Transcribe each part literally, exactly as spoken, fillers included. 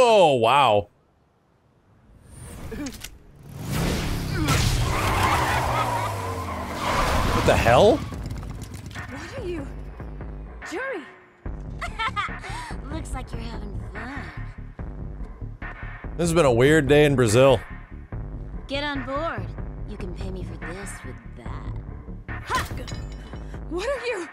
Oh, wow. What the hell? What are you? Jury. Looks like you're having fun. This has been a weird day in Brazil. Get on board. You can pay me for this with that. Ha! What are you?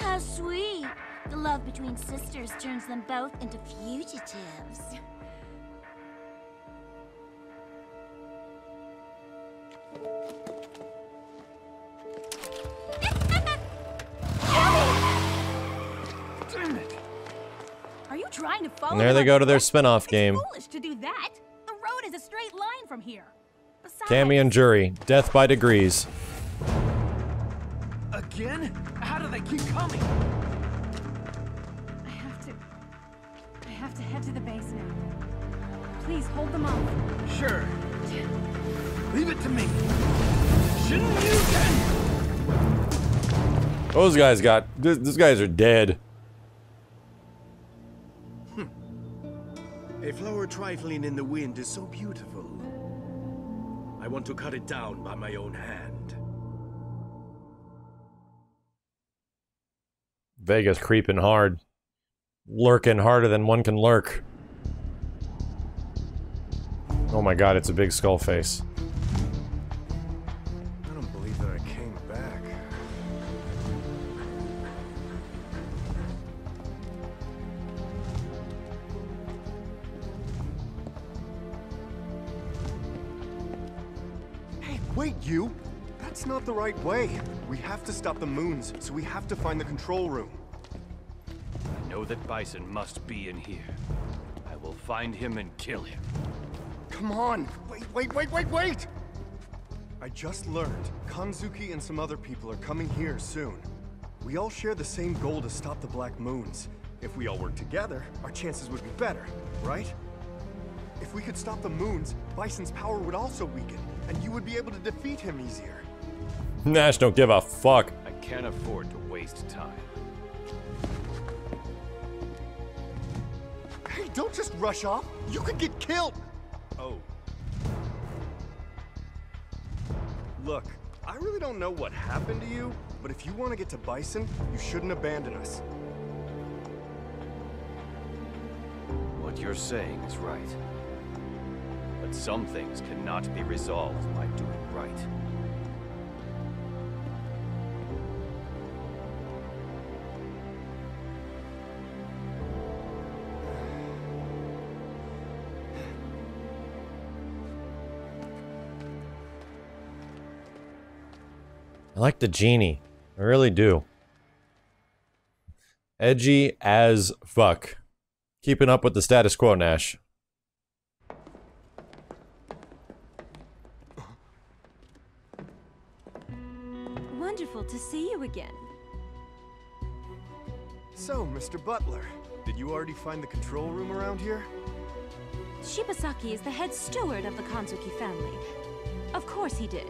How sweet. The love between sisters turns them both into fugitives. Damn it. Are you trying to follow? And there they go to their spin-off game. Foolish to do that. The road is a straight line from here. Besides... Cammy and Jury, death by degrees. Again? How do they keep coming? I have to... I have to head to the base now. Please, hold them off. Sure. Leave it to me. Shouldn't you can... Those guys got... Th these guys are dead. Hm. A flower trifling in the wind is so beautiful. I want to cut it down by my own hand. Vega's creeping hard. Lurking harder than one can lurk. Oh my god, it's a big skull face. I don't believe that I came back. Hey, wait, you! That's not the right way. We have to stop the moons, so we have to find the control room. I know that Bison must be in here. I will find him and kill him. Come on! Wait, wait, wait, wait, wait! I just learned Kanzuki and some other people are coming here soon. We all share the same goal to stop the Black Moons. If we all work together, our chances would be better, right? If we could stop the moons, Bison's power would also weaken, and you would be able to defeat him easier. Nash don't give a fuck. I can't afford to waste time. Hey, don't just rush off. You could get killed. Oh. Look, I really don't know what happened to you, but if you want to get to Bison, you shouldn't abandon us. What you're saying is right. But some things cannot be resolved by doing right. I like the genie. I really do. Edgy as fuck. Keeping up with the status quo, Nash. Wonderful to see you again. So, Mister Butler, did you already find the control room around here? Shibasaki is the head steward of the Kanzuki family. Of course he did.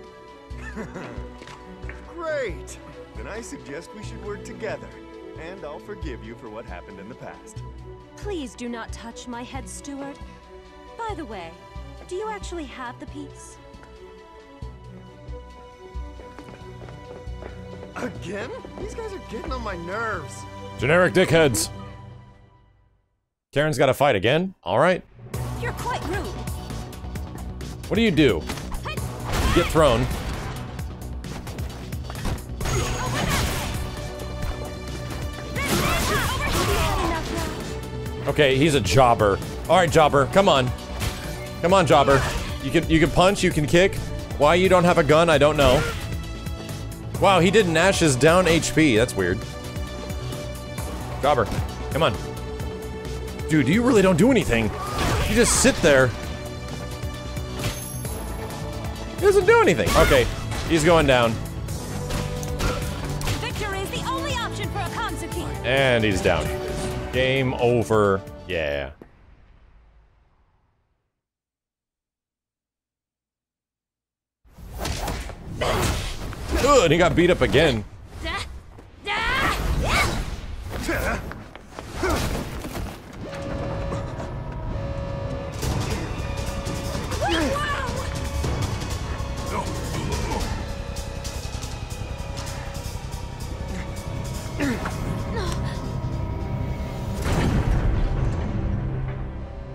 Great! Then I suggest we should work together, and I'll forgive you for what happened in the past. Please do not touch my head steward. By the way, do you actually have the piece? Again? These guys are getting on my nerves. Generic dickheads. Karen's gotta fight again? Alright. You're quite rude. What do you do? You get thrown. Okay, he's a jobber. All right, jobber, come on, come on, jobber. You can you can punch, you can kick. Why you don't have a gun? I don't know. Wow, he did Nash's down H P. That's weird. Jobber, come on, dude. You really don't do anything. You just sit there. He doesn't do anything. Okay, he's going down. Victory is the only option for a Kanzuki. And he's down. Game over. Yeah. Ugh, and he got beat up again.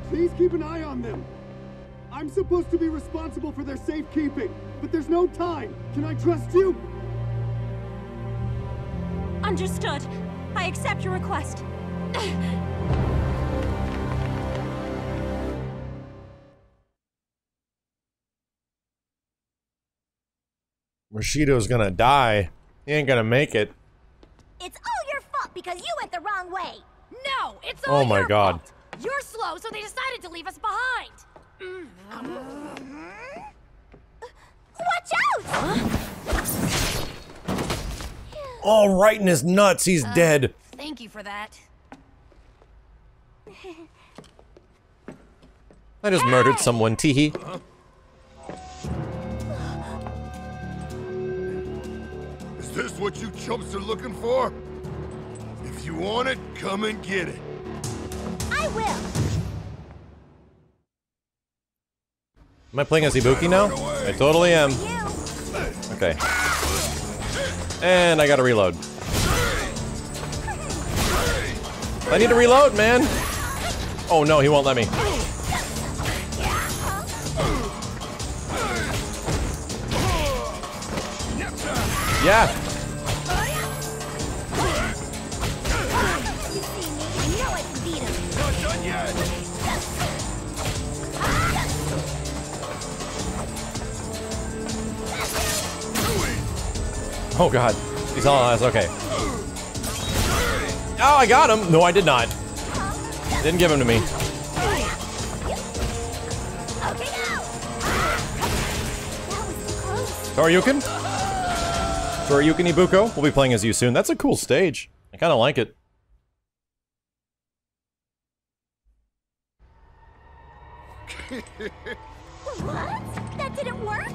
Please keep an eye on them. I'm supposed to be responsible for their safekeeping, but there's no time. Can I trust you? Understood. I accept your request. Rashido's gonna die. He ain't gonna make it. It's all your fault because you went the wrong way. No, it's all your fault. Oh my God. You're slow, so they decided to leave us behind. Mm-hmm. Watch out! Huh? All right in his nuts, he's uh, dead. Thank you for that. I just hey! murdered someone, teehee. Uh-huh. Is this what you chumps are looking for? If you want it, come and get it. I will. Am I playing as Ibuki now? I totally am. Okay. And I gotta reload. I need to reload, man! Oh no, he won't let me. Yeah! Oh god, he's all eyes. Okay. Oh, I got him. No, I did not. Didn't give him to me. Toryuken? Toryuken Ibuko? We'll be playing as you soon. That's a cool stage. I kind of like it. What? That didn't work?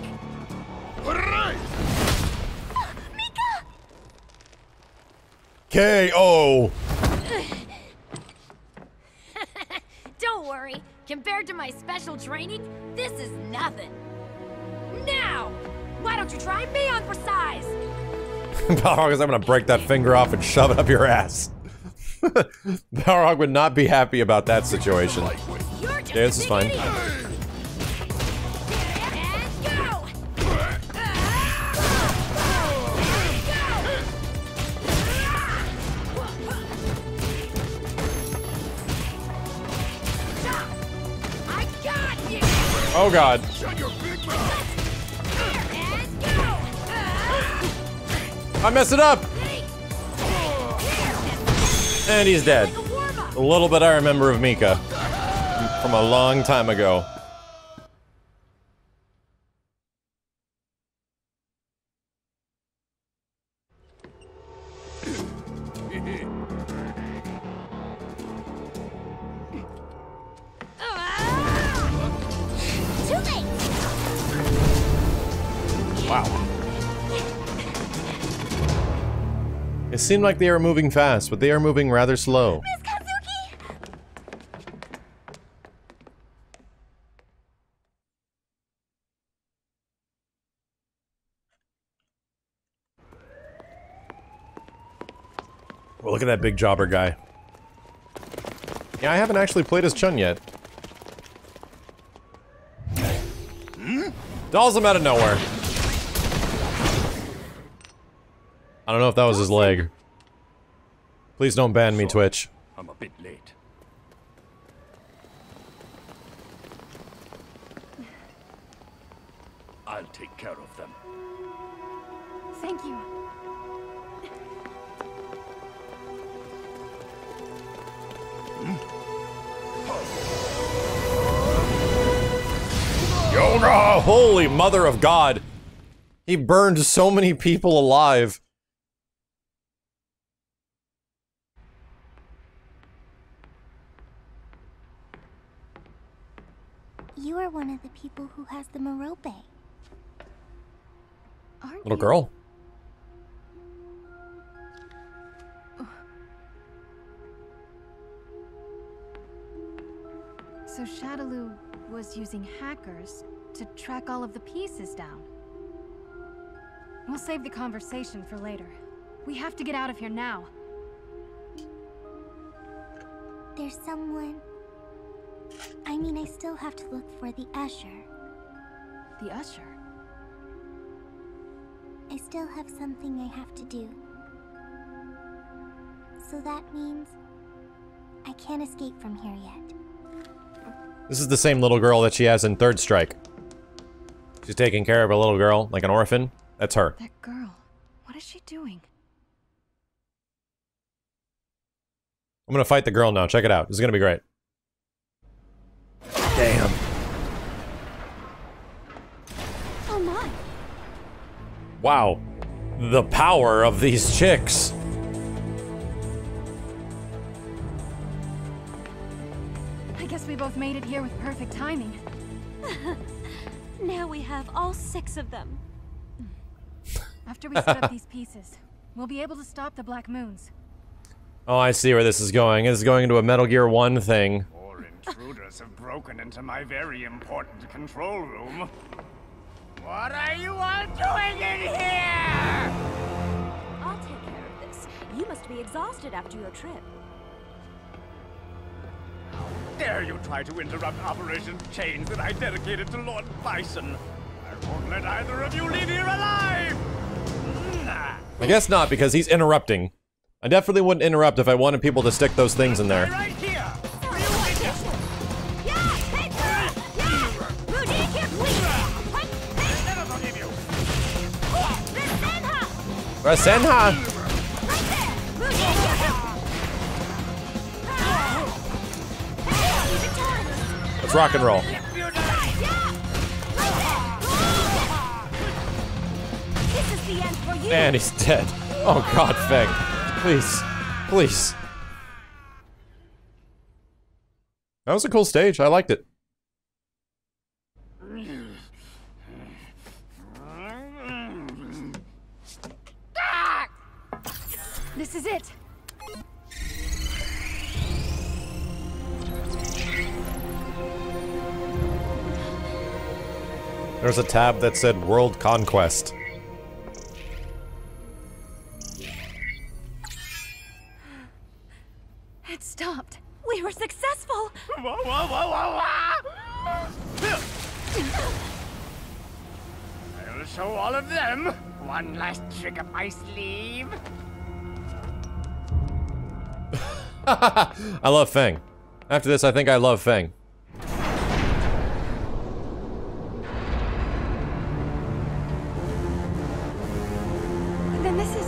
K O Don't worry. Compared to my special training, this is nothing. Now, why don't you try me on for size? Balrog is, I'm gonna break that finger off and shove it up your ass. Balrog would not be happy about that situation. Yeah, this is fine. Oh god. I messed it up! And he's dead. A little bit I remember of Mika. From a long time ago. It seemed like they are moving fast, but they are moving rather slow. Miss Kanzuki! Well, look at that big jobber guy. Yeah, I haven't actually played as Chun yet. Hmm? Dolls him out of nowhere. I don't know if that was his leg. Please don't ban me, Twitch. I'm a bit late. I'll take care of them. Thank you. Yoga! Holy mother of God! He burned so many people alive. You are one of the people who has the Merope. Aren't Little you? girl. So Shadaloo was using hackers to track all of the pieces down. We'll save the conversation for later. We have to get out of here now. There's someone... I mean, I still have to look for the usher. The usher? I still have something I have to do. So that means I can't escape from here yet. This is the same little girl that she has in Third Strike. She's taking care of a little girl, like an orphan. That's her. That girl. What is she doing? I'm gonna fight the girl now. Check it out. This is gonna be great. Damn. Oh my. Wow. The power of these chicks. I guess we both made it here with perfect timing. Now we have all six of them. After we set up these pieces, we'll be able to stop the Black Moons. Oh, I see where this is going. This is going into a Metal Gear one thing. Four intruders have broken into my very important control room. What are you all doing in here? I'll take care of this. You must be exhausted after your trip. How dare you try to interrupt Operation Chains that I dedicated to Lord Bison? I won't let either of you leave here alive! Nah. I guess not, because he's interrupting. I definitely wouldn't interrupt if I wanted people to stick those things in there. Right here. Rasenha! Let's rock and roll. Man, he's dead. Oh god, F A N G. Please. Please. That was a cool stage. I liked it. This is it. There's a tab that said World Conquest. It stopped. We were successful. Whoa, whoa, whoa, whoa, whoa. I'll show all of them one last trick up my sleeve. I love F A N G. After this, I think I love F A N G. But then this is...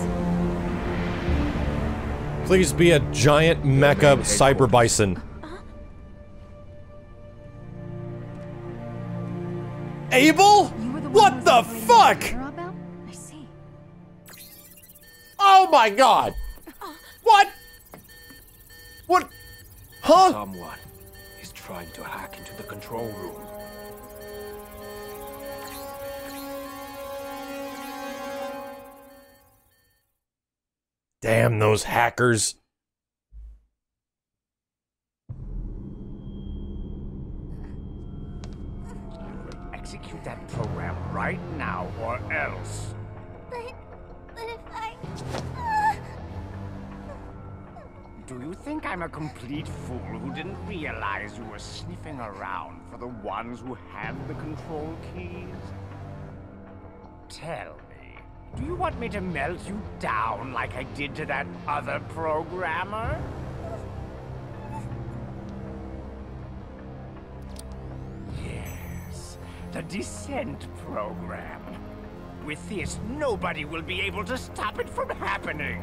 Please be a giant mecha cyber bison. Uh-huh. Abel? The what the fuck? I see. Oh my god! Uh-huh. What? What? Huh? Someone is trying to hack into the control room. Damn those hackers. Execute that program right now or else. But, but if I... Uh... Do you think I'm a complete fool who didn't realize you were sniffing around for the ones who have the control keys? Tell me. Do you want me to melt you down like I did to that other programmer? Yes, the Descent program. With this, nobody will be able to stop it from happening.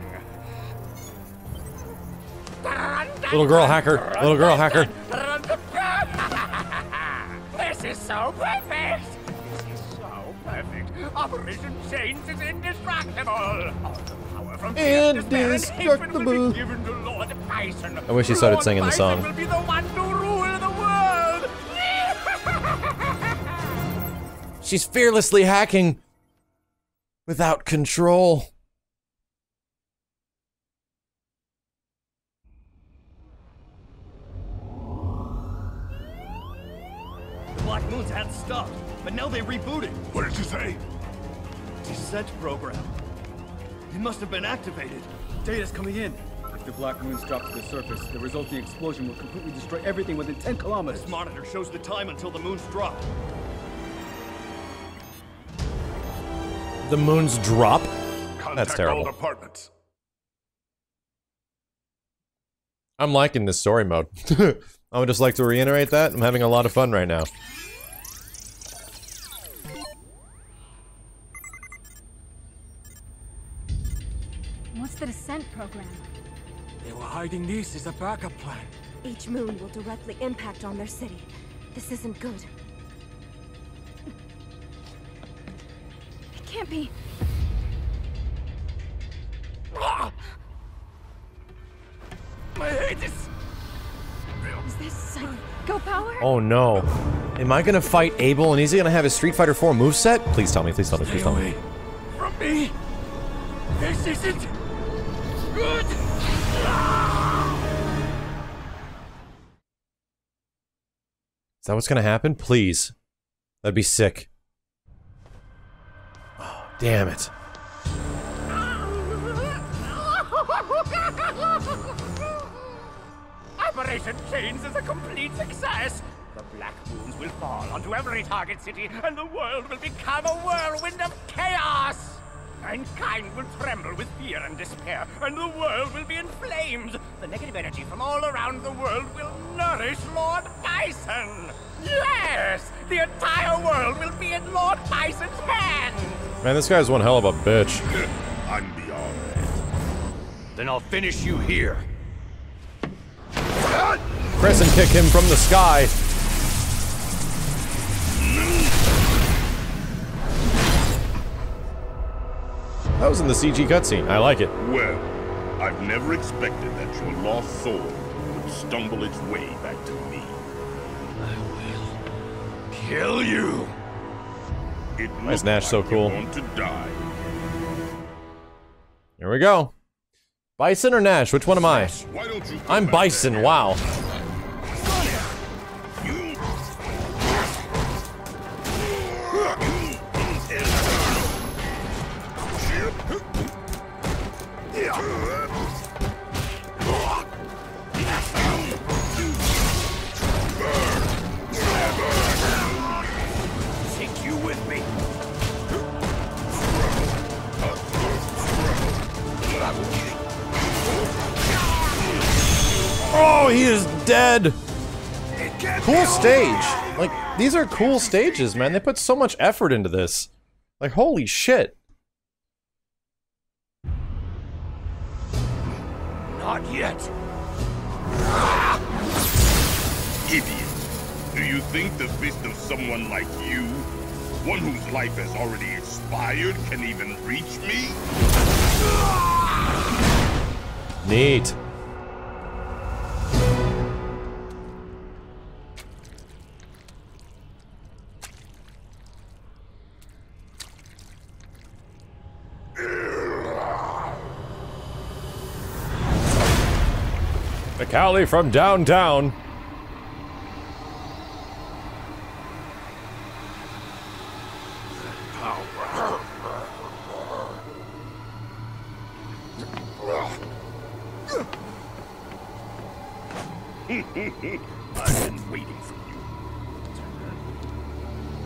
Little girl hacker, little girl hacker. This is so perfect! Perfect. Operation Chains is indestructible. All the power from indestructible will be given to Lord Bison. I wish he started Lord singing the song. Bison will be the one to rule the world. She's fearlessly hacking without control. Black Moons had stopped. But now they rebooted. What did you say? Descent program. It must have been activated. Data's coming in. If the Black Moons drop to the surface, the resulting explosion will completely destroy everything within ten kilometers. This monitor shows the time until the moons drop. The moons drop? Contact That's terrible. All departments. I'm liking this story mode. I would just like to reiterate that. I'm having a lot of fun right now. What's the Descent program? They were hiding these as a backup plan. Each moon will directly impact on their city. This isn't good. It can't be. Ah! I hate this. Is this psycho power? Oh no. Am I gonna fight Abel and he's gonna have his Street Fighter four moveset? Please tell me, please tell me, please tell me. Stay away from me. This isn't good. Is that what's gonna happen? Please. That'd be sick. Oh, damn it. Operation Chains is a complete success! The Black Moons will fall onto every target city, and the world will become a whirlwind of chaos! Mankind will tremble with fear and despair, and the world will be in flames! The negative energy from all around the world will nourish Lord Bison! Yes! The entire world will be in Lord Bison's hands! Man, this guy's one hell of a bitch. I'm beyond that. Then I'll finish you here. Press and kick him from the sky. That was in the C G cutscene. I like it. Well, I've never expected that your lost soul would stumble its way back to me. I will kill you. It Why is Nash like so cool? Want to die. Here we go. Bison or Nash? Which one am I? I'm Bison, wow. Take you with me. Oh, he is dead! Cool stage! Like, these are cool stages, man. They put so much effort into this. Like, holy shit. Not yet. Idiot. Do you think the fist of someone like you, one whose life has already expired, can even reach me? Neat. The Cali from downtown. I've been waiting for you.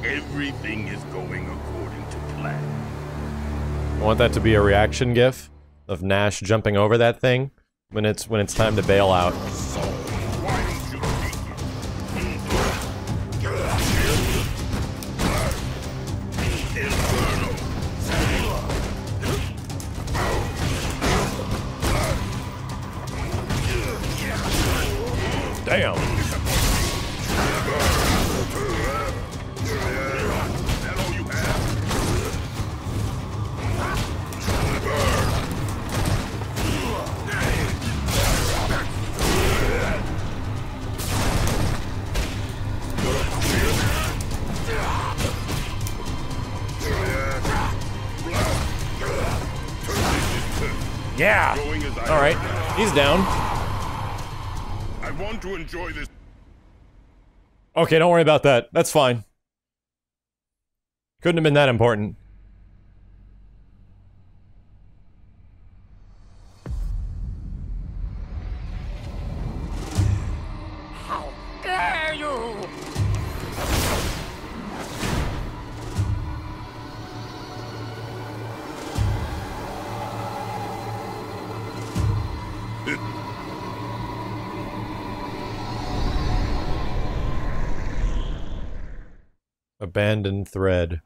Everything is going according to plan. I want that to be a reaction gif of Nash jumping over that thing. When it's when it's time to bail out. Damn. Yeah! Alright, he's down. I want to enjoy this. Okay, don't worry about that. That's fine. Couldn't have been that important. Abandoned thread.